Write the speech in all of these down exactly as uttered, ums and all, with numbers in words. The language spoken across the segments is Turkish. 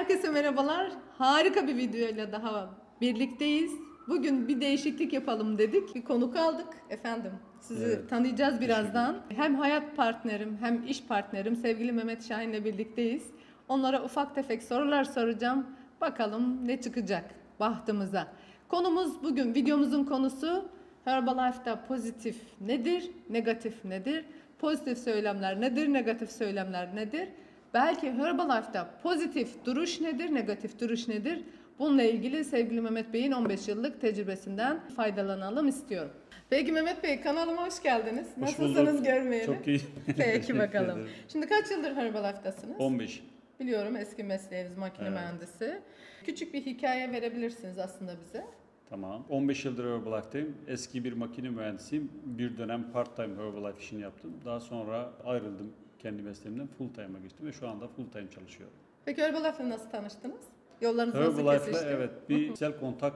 Herkese merhabalar. Harika bir videoyla daha birlikteyiz. Bugün bir değişiklik yapalım dedik. Bir konuk aldık. Efendim sizi evet. tanıyacağız birazdan. Hem hayat partnerim hem iş partnerim sevgili Mehmet Şahin'le birlikteyiz. Onlara ufak tefek sorular soracağım. Bakalım ne çıkacak bahtımıza. Konumuz bugün, videomuzun konusu Herbalife'da pozitif nedir, negatif nedir? Pozitif söylemler nedir, negatif söylemler nedir? Belki Herbalife'da pozitif duruş nedir, negatif duruş nedir? Bununla ilgili sevgili Mehmet Bey'in on beş yıllık tecrübesinden faydalanalım istiyorum. Peki Mehmet Bey, kanalıma hoş geldiniz. Hoş Nasılsınız bulduk. Görmeyeli. Çok iyi. Peki bakalım. Şimdi kaç yıldır Herbalife'dasınız? on beş. Biliyorum eski mesleğiniz makine evet. mühendisi. Küçük bir hikaye verebilirsiniz aslında bize. Tamam. on beş yıldır Herbalife'deyim. Eski bir makine mühendisiyim. Bir dönem part-time Herbalife işini yaptım. Daha sonra ayrıldım. Kendi mesleğimden full-time'a geçtim ve şu anda full-time çalışıyorum. Peki Herbalife'le nasıl tanıştınız? Yollarınız nasıl kesişti? Evet, bir sel kontak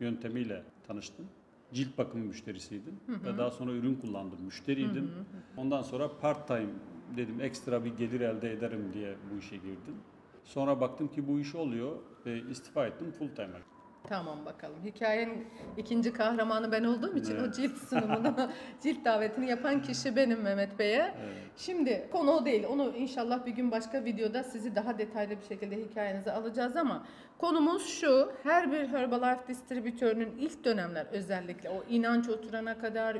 yöntemiyle tanıştım. Cilt bakımı müşterisiydim hı hı. ve daha sonra ürün kullandım, müşteriydim. Hı hı. Ondan sonra part-time dedim, ekstra bir gelir elde ederim diye bu işe girdim. Sonra baktım ki bu iş oluyor ve istifa ettim, full-time'a. Tamam bakalım. Hikayenin ikinci kahramanı ben olduğum için evet. o cilt sunumunu, cilt davetini yapan kişi benim Mehmet Bey'e. Evet. Şimdi konu o değil. Onu inşallah bir gün başka videoda sizi daha detaylı bir şekilde hikayenizi alacağız ama konumuz şu. Her bir Herbalife distribütörünün ilk dönemler özellikle o inanç oturana kadar,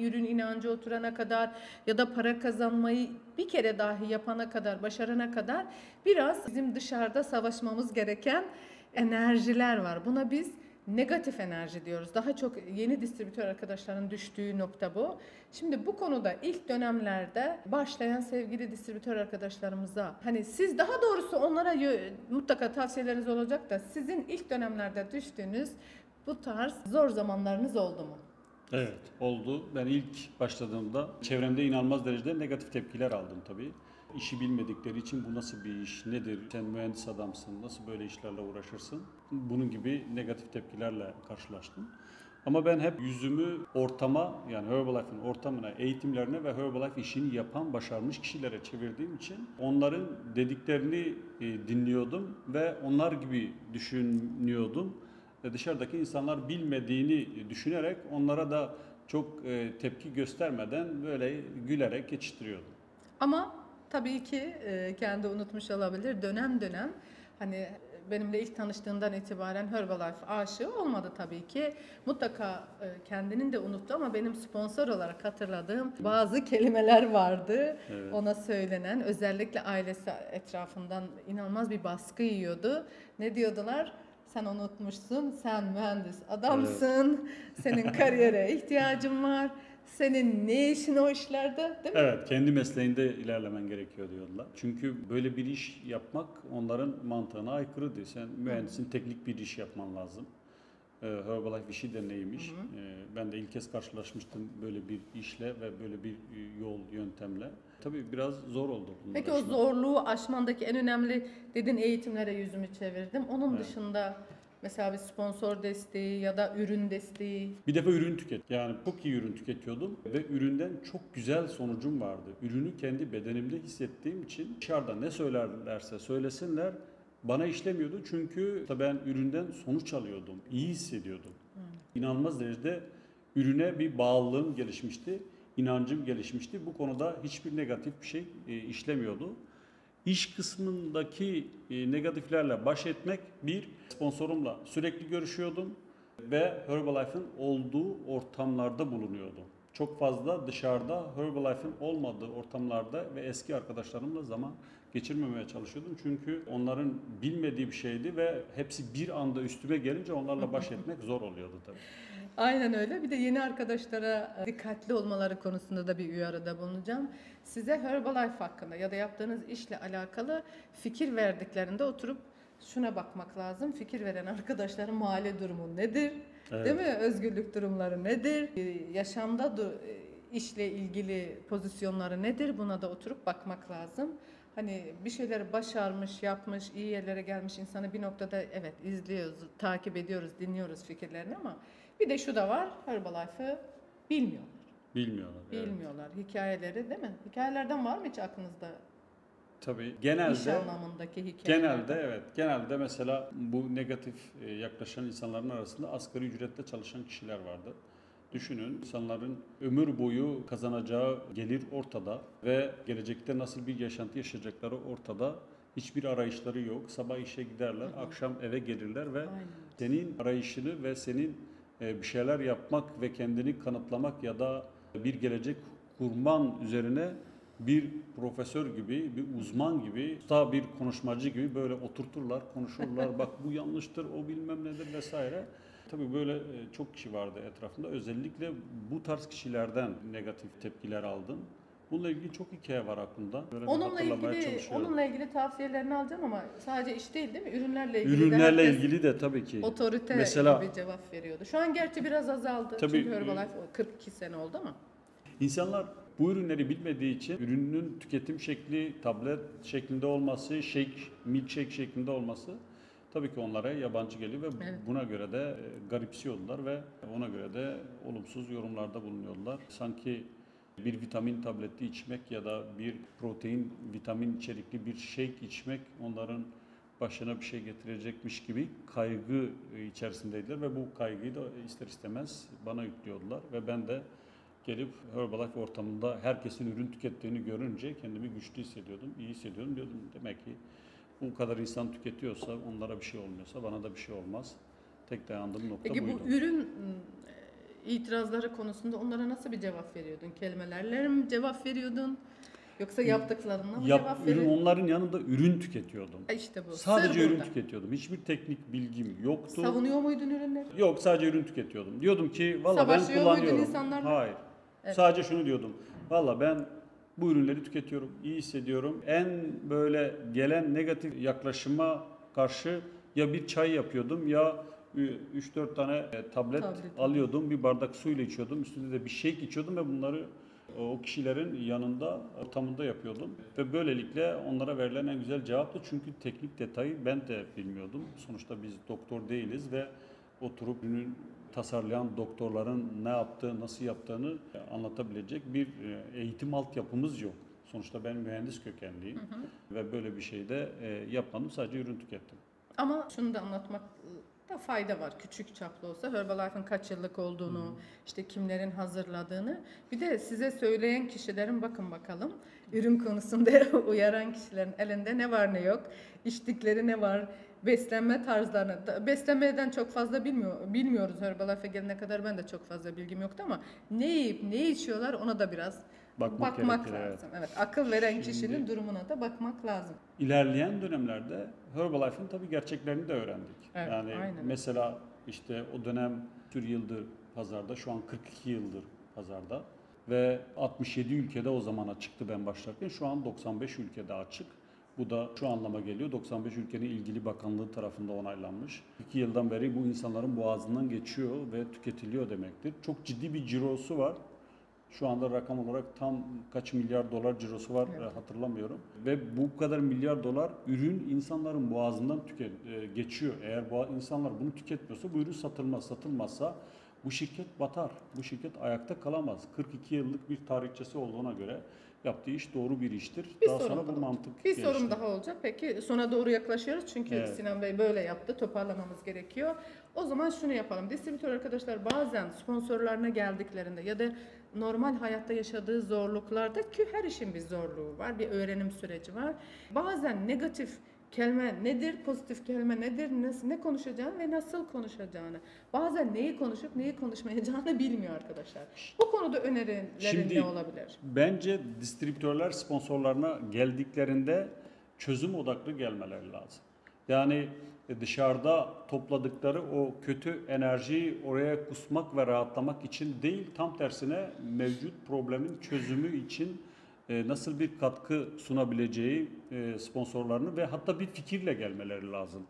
ürün inancı oturana kadar ya da para kazanmayı bir kere dahi yapana kadar, başarana kadar biraz bizim dışarıda savaşmamız gereken enerjiler var. Buna biz negatif enerji diyoruz. Daha çok yeni distribütör arkadaşların düştüğü nokta bu. Şimdi bu konuda ilk dönemlerde başlayan sevgili distribütör arkadaşlarımıza, hani siz daha doğrusu onlara mutlaka tavsiyeleriniz olacak da sizin ilk dönemlerde düştüğünüz bu tarz zor zamanlarınız oldu mu? Evet, oldu. Ben ilk başladığımda çevremde inanılmaz derecede negatif tepkiler aldım tabii. İşi bilmedikleri için bu nasıl bir iş, nedir, sen mühendis adamsın, nasıl böyle işlerle uğraşırsın? Bunun gibi negatif tepkilerle karşılaştım. Ama ben hep yüzümü ortama, yani Herbalife'in ortamına, eğitimlerine ve Herbalife işini yapan, başarmış kişilere çevirdiğim için onların dediklerini dinliyordum ve onlar gibi düşünüyordum. Dışarıdaki insanlar bilmediğini düşünerek onlara da çok tepki göstermeden böyle gülerek geçiştiriyordum. Ama tabii ki kendi unutmuş olabilir. Dönem dönem hani benimle ilk tanıştığından itibaren Herbalife aşığı olmadı tabii ki. Mutlaka kendinin de unuttu ama benim sponsor olarak hatırladığım bazı kelimeler vardı. Evet. Ona söylenen, özellikle ailesi etrafından inanılmaz bir baskı yiyordu. Ne diyordular? Sen unutmuşsun, sen mühendis adamsın, evet. senin kariyere ihtiyacın var. Senin ne işin o işlerde, değil mi? Evet, kendi mesleğinde ilerlemen gerekiyor diyorlar. Çünkü böyle bir iş yapmak onların mantığına aykırı diyor. Sen mühendisin, teknik bir iş yapman lazım. Ee, Herbalife işi de neymiş? Ee, ben de ilk kez karşılaşmıştım böyle bir işle ve böyle bir yol, yöntemle. Tabii biraz zor oldu. Peki aşma. O zorluğu aşmandaki en önemli dedin, eğitimlere yüzümü çevirdim. Onun evet. dışında... Mesela bir sponsor desteği ya da ürün desteği. Bir defa ürün tüket. Yani çok iyi ürün tüketiyordum ve üründen çok güzel sonucum vardı. Ürünü kendi bedenimde hissettiğim için dışarıda ne söylerlerse söylesinler bana işlemiyordu. Çünkü ben üründen sonuç alıyordum, iyi hissediyordum. Hmm. İnanılmaz derecede ürüne bir bağlılığım gelişmişti, inancım gelişmişti. Bu konuda hiçbir negatif bir şey işlemiyordu. İş kısmındaki negatiflerle baş etmek, bir sponsorumla sürekli görüşüyordum ve Herbalife'in olduğu ortamlarda bulunuyordum. Çok fazla dışarıda Herbalife'in olmadığı ortamlarda ve eski arkadaşlarımla zaman geçirmemeye çalışıyordum. Çünkü onların bilmediği bir şeydi ve hepsi bir anda üstüme gelince onlarla baş etmek zor oluyordu tabii. Aynen öyle. Bir de yeni arkadaşlara dikkatli olmaları konusunda da bir uyarıda bulunacağım. Size Herbalife hakkında ya da yaptığınız işle alakalı fikir verdiklerinde oturup şuna bakmak lazım. Fikir veren arkadaşların mali durumu nedir? Evet. Değil mi? Özgürlük durumları nedir? Yaşamda işle ilgili pozisyonları nedir? Buna da oturup bakmak lazım. Hani bir şeyleri başarmış, yapmış, iyi yerlere gelmiş insanı bir noktada evet izliyoruz, takip ediyoruz, dinliyoruz fikirlerini ama bir de şu da var, Herbalife'ı bilmiyorlar. Bilmiyorlar. Bilmiyorlar. Evet. Hikayeleri değil mi? Hikayelerden var mı hiç aklınızda? Tabii genelde iş anlamındaki hikayeler. Genelde evet. Genelde mesela bu negatif yaklaşan insanların arasında asgari ücretle çalışan kişiler vardı. Düşünün, insanların ömür boyu kazanacağı gelir ortada ve gelecekte nasıl bir yaşantı yaşayacakları ortada. Hiçbir arayışları yok. Sabah işe giderler, hı hı. akşam eve gelirler ve aynen. senin arayışını ve senin bir şeyler yapmak ve kendini kanıtlamak ya da bir gelecek kurman üzerine bir profesör gibi, bir uzman gibi, usta bir konuşmacı gibi böyle oturturlar, konuşurlar. Bak bu yanlıştır, o bilmem nedir vesaire. Tabii böyle çok kişi vardı etrafında. Özellikle bu tarz kişilerden negatif tepkiler aldım. Bununla ilgili çok hikaye var aklımda. Böyle onunla ilgili, onunla ilgili tavsiyelerini alacağım ama sadece iş değil değil mi? Ürünlerle ilgili. Ürünlerle ilgili de tabii ki. Otorite mesela, gibi cevap veriyordu. Şu an gerçi biraz azaldı. Tabii, çünkü Herbalife kırk iki sene oldu ama. İnsanlar bu ürünleri bilmediği için ürünün tüketim şekli, tablet şeklinde olması, shake, milkshake şeklinde olması tabii ki onlara yabancı geliyor ve evet. buna göre de garipsiyorlar ve ona göre de olumsuz yorumlarda bulunuyorlar. Sanki bir vitamin tableti içmek ya da bir protein, vitamin içerikli bir shake içmek onların başına bir şey getirecekmiş gibi kaygı içerisindeydiler ve bu kaygıyı da ister istemez bana yüklüyordular ve ben de gelip Herbalife ortamında herkesin ürün tükettiğini görünce kendimi güçlü hissediyordum, iyi hissediyordum. Diyordum demek ki bu kadar insan tüketiyorsa, onlara bir şey olmuyorsa bana da bir şey olmaz. Tek dayandığım nokta buydu. Peki bu ürün itirazları konusunda onlara nasıl bir cevap veriyordun? Kelimelerle mi cevap veriyordun? Yoksa yaptıklarına mı Yap, cevap veriyordun? Onların yanında ürün tüketiyordum. E işte bu. Sadece Sır ürün burada. tüketiyordum. Hiçbir teknik bilgim yoktu. Savunuyor muydun ürünleri? Yok, sadece ürün tüketiyordum. Diyordum ki valla ben kullanıyorum. insanlarla? Hayır. Evet. Sadece şunu diyordum. Valla ben bu ürünleri tüketiyorum. İyi hissediyorum. En böyle gelen negatif yaklaşıma karşı ya bir çay yapıyordum ya üç dört tane tablet, tablet alıyordum, bir bardak suyla içiyordum, üstünde de bir shake içiyordum ve bunları o kişilerin yanında, ortamında yapıyordum. Ve böylelikle onlara verilen en güzel cevaptı çünkü teknik detayı ben de bilmiyordum. Sonuçta biz doktor değiliz ve oturup günün tasarlayan doktorların ne yaptığı, nasıl yaptığını anlatabilecek bir eğitim altyapımız yok. Sonuçta ben mühendis kökenliyim hı hı. ve böyle bir şey de yapmadım, sadece ürün tükettim. Ama şunu da anlatmak da fayda var küçük çaplı olsa Herbalife'ın kaç yıllık olduğunu, hmm. işte kimlerin hazırladığını. Bir de size söyleyen kişilerin bakın bakalım ürün konusunda uyaran kişilerin elinde ne var ne yok, içtikleri ne var, beslenme tarzlarını. Beslenmeden çok fazla bilmiyor, bilmiyoruz Herbalife'e gelene kadar ben de çok fazla bilgim yoktu ama ne yiyip ne içiyorlar ona da biraz bakmak, bakmak lazım. Evet. evet, akıl veren Şimdi, kişinin durumuna da bakmak lazım. İlerleyen dönemlerde Herbalife'ın tabii gerçeklerini de öğrendik. Evet, yani aynen. mesela işte o dönem bir yıldır pazarda, şu an kırk iki yıldır pazarda ve altmış yedi ülkede o zamana çıktı ben başlarken. Şu an doksan beş ülkede açık. Bu da şu anlama geliyor. doksan beş ülkenin ilgili bakanlığı tarafından onaylanmış. iki yıldan beri bu insanların boğazından geçiyor ve tüketiliyor demektir. Çok ciddi bir cirosu var. Şu anda rakam olarak tam kaç milyar dolar cirosu var evet. hatırlamıyorum. Ve bu kadar milyar dolar ürün insanların boğazından tüket, geçiyor. Eğer bu insanlar bunu tüketmiyorsa bu ürün satılmaz. Satılmazsa bu şirket batar. Bu şirket ayakta kalamaz. kırk iki yıllık bir tarihçesi olduğuna göre yaptığı iş doğru bir iştir. Bir daha sonra bu mantık Bir gelişti. sorum daha olacak. Peki sona doğru yaklaşıyoruz. Çünkü evet. Sinan Bey böyle yaptı. Toparlamamız gerekiyor. O zaman şunu yapalım. Distribütör arkadaşlar bazen sponsorlarına geldiklerinde ya da normal hayatta yaşadığı zorluklarda ki her işin bir zorluğu var, bir öğrenim süreci var. Bazen negatif kelime nedir, pozitif kelime nedir, nasıl, ne konuşacağını ve nasıl konuşacağını, bazen neyi konuşup neyi konuşmayacağını bilmiyor arkadaşlar. Bu konuda önerilerin ne olabilir? Bence distribütörler sponsorlarına geldiklerinde çözüm odaklı gelmeleri lazım. Yani dışarıda topladıkları o kötü enerjiyi oraya kusmak ve rahatlamak için değil, tam tersine mevcut problemin çözümü için nasıl bir katkı sunabileceği sponsorlarını ve hatta bir fikirle gelmeleri lazım.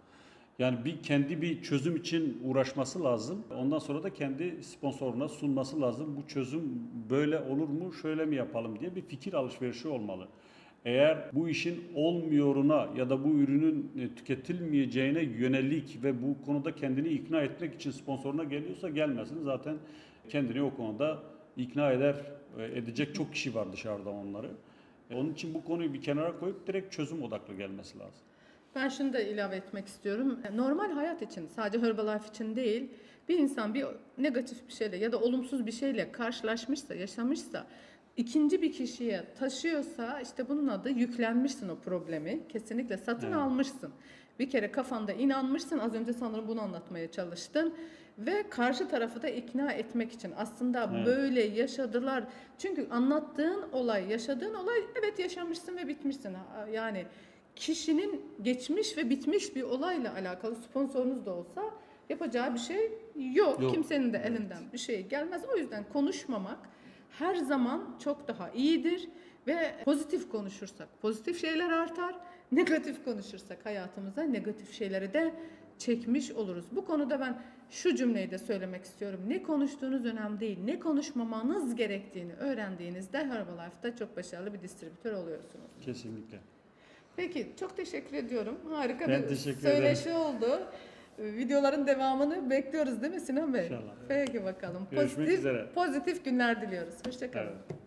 Yani bir kendi bir çözüm için uğraşması lazım. Ondan sonra da kendi sponsoruna sunması lazım. Bu çözüm böyle olur mu, şöyle mi yapalım diye bir fikir alışverişi olmalı. Eğer bu işin olmuyoruna ya da bu ürünün tüketilmeyeceğine yönelik ve bu konuda kendini ikna etmek için sponsoruna geliyorsa gelmesin. Zaten kendini o konuda ikna eder, edecek çok kişi var dışarıda onları. Evet. Onun için bu konuyu bir kenara koyup direkt çözüm odaklı gelmesi lazım. Ben şunu da ilave etmek istiyorum. Normal hayat için, sadece Herbalife için değil, bir insan bir negatif bir şeyle ya da olumsuz bir şeyle karşılaşmışsa, yaşamışsa, ikinci bir kişiye taşıyorsa işte bunun adı yüklenmişsin o problemi. Kesinlikle satın evet. almışsın. Bir kere kafanda inanmışsın. Az önce sanırım bunu anlatmaya çalıştın. Ve karşı tarafı da ikna etmek için. Aslında evet. böyle yaşadılar. Çünkü anlattığın olay, yaşadığın olay evet yaşamışsın ve bitmişsin. Yani kişinin geçmiş ve bitmiş bir olayla alakalı sponsorunuz da olsa yapacağı bir şey yok. yok. Kimsenin de elinden evet. bir şey gelmez. O yüzden konuşmamak her zaman çok daha iyidir ve pozitif konuşursak pozitif şeyler artar, negatif konuşursak hayatımıza negatif şeyleri de çekmiş oluruz. Bu konuda ben şu cümleyi de söylemek istiyorum. Ne konuştuğunuz önemli değil, ne konuşmamanız gerektiğini öğrendiğinizde Herbalife'da çok başarılı bir distribütör oluyorsunuz. Kesinlikle. Peki, çok teşekkür ediyorum. Harika ben bir söyleşi oldu. Videoların devamını bekliyoruz değil mi Sinan Bey? İnşallah. Peki bakalım. Görüşmek pozitif, üzere. Pozitif günler diliyoruz. Hoşçakalın. Evet.